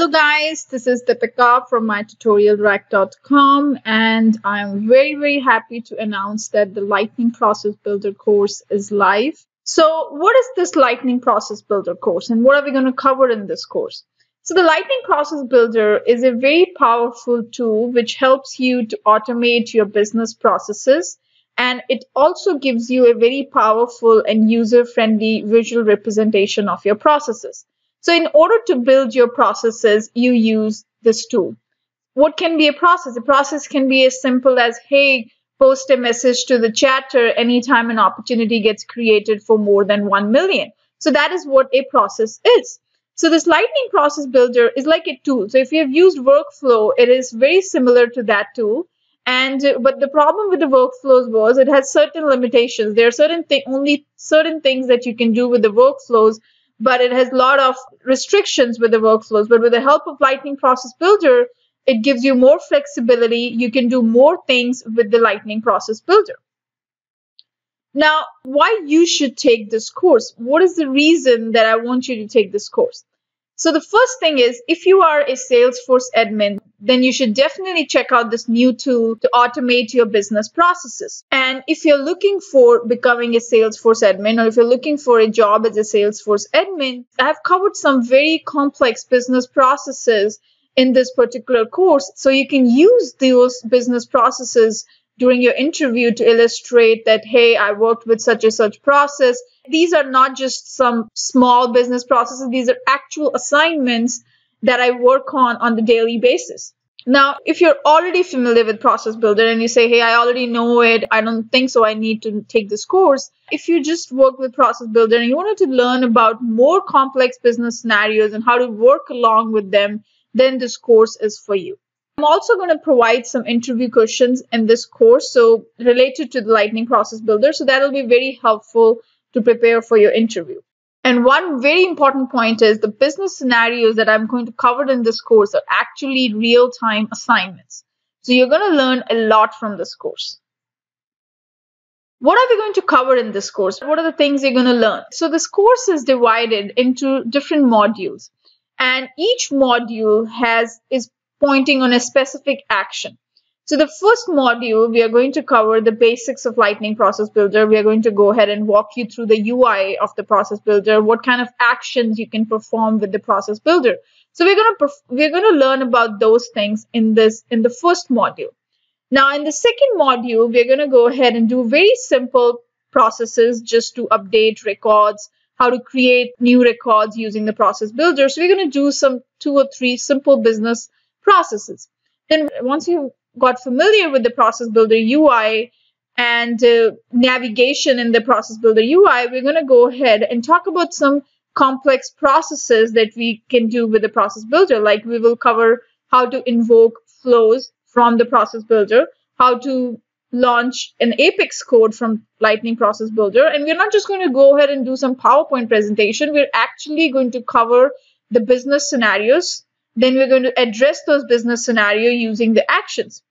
Hello guys, this is Deepika from MyTutorialRack.com, and I'm very, very happy to announce that the Lightning Process Builder course is live. So what is this Lightning Process Builder course and what are we going to cover in this course? So the Lightning Process Builder is a very powerful tool which helps you to automate your business processes, and it also gives you a very powerful and user-friendly visual representation of your processes. So in order to build your processes, you use this tool. What can be a process? A process can be as simple as, hey, post a message to the chatter anytime an opportunity gets created for more than 1 million. So that is what a process is. So this Lightning Process Builder is like a tool. So if you have used Workflow, it is very similar to that tool. But the problem with the workflows was it has certain limitations. There are only certain things that you can do with the workflows, but it has a lot of restrictions with the workflows. But with the help of Lightning Process Builder, it gives you more flexibility. You can do more things with the Lightning Process Builder. Now, why you should take this course? What is the reason that I want you to take this course? So the first thing is, if you are a Salesforce admin, then you should definitely check out this new tool to automate your business processes. And if you're looking for becoming a Salesforce admin, or if you're looking for a job as a Salesforce admin, I have covered some very complex business processes in this particular course. So you can use those business processes during your interview to illustrate that, hey, I worked with such and such process. These are not just some small business processes. These are actual assignments that I work on the daily basis. Now, if you're already familiar with Process Builder and you say, hey, I already know it, I don't think so, I need to take this course. If you just work with Process Builder and you wanted to learn about more complex business scenarios and how to work along with them, then this course is for you. I'm also going to provide some interview questions in this course, so related to the Lightning Process Builder, so that'll be very helpful to prepare for your interview. And one very important point is the business scenarios that I'm going to cover in this course are actually real-time assignments. So you're going to learn a lot from this course. What are we going to cover in this course? What are the things you're going to learn? So this course is divided into different modules, and each module is pointing on a specific action. So the first module, we are going to cover the basics of Lightning Process Builder. We are going to go ahead and walk you through the UI of the Process Builder, what kind of actions you can perform with the Process Builder. So we're going to learn about those things in the first module. Now in the second module, we're going to go ahead and do very simple processes just to update records, how to create new records using the Process Builder. So we're going to do some 2 or 3 simple business processes. Then once you got familiar with the Process Builder UI and navigation in the Process Builder UI, we're going to go ahead and talk about some complex processes that we can do with the Process Builder. Like, we will cover how to invoke flows from the Process Builder, how to launch an Apex code from Lightning Process Builder. And we're not just going to go ahead and do some PowerPoint presentation. We're actually going to cover the business scenarios. Then we're going to address those business scenarios using the actions.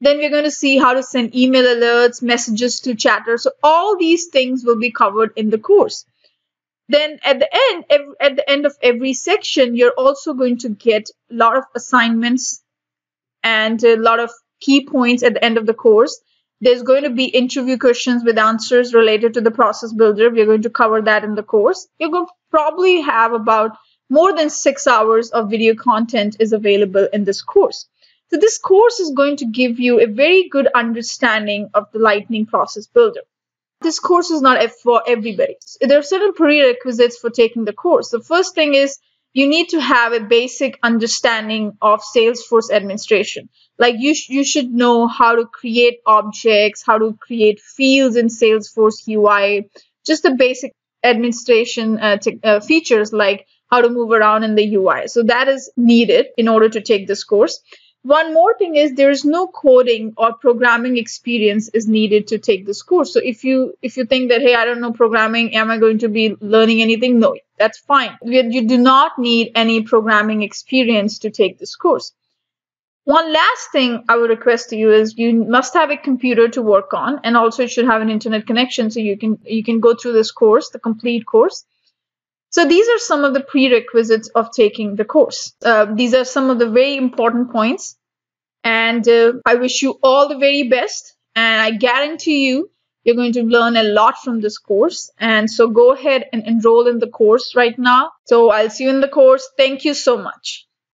Then we're going to see how to send email alerts, messages to chatter. So all these things will be covered in the course. Then at the end of every section, you're also going to get a lot of assignments and a lot of key points at the end of the course. There's going to be interview questions with answers related to the Process Builder. We're going to cover that in the course. You're going to probably have about more than 6 hours of video content is available in this course. So this course is going to give you a very good understanding of the Lightning Process Builder. This course is not for everybody. There are certain prerequisites for taking the course. The first thing is you need to have a basic understanding of Salesforce administration. Like, you should know how to create objects, how to create fields in Salesforce UI, just the basic administration features like how to move around in the UI. So that is needed in order to take this course. One more thing is there is no coding or programming experience is needed to take this course. So if you think that, hey, I don't know programming, am I going to be learning anything? No, that's fine. You do not need any programming experience to take this course. One last thing I would request to you is you must have a computer to work on, and also you should have an internet connection so you can go through this course, the complete course. So these are some of the prerequisites of taking the course. These are some of the very important points. And I wish you all the very best. And I guarantee you, you're going to learn a lot from this course. And so go ahead and enroll in the course right now. So I'll see you in the course. Thank you so much.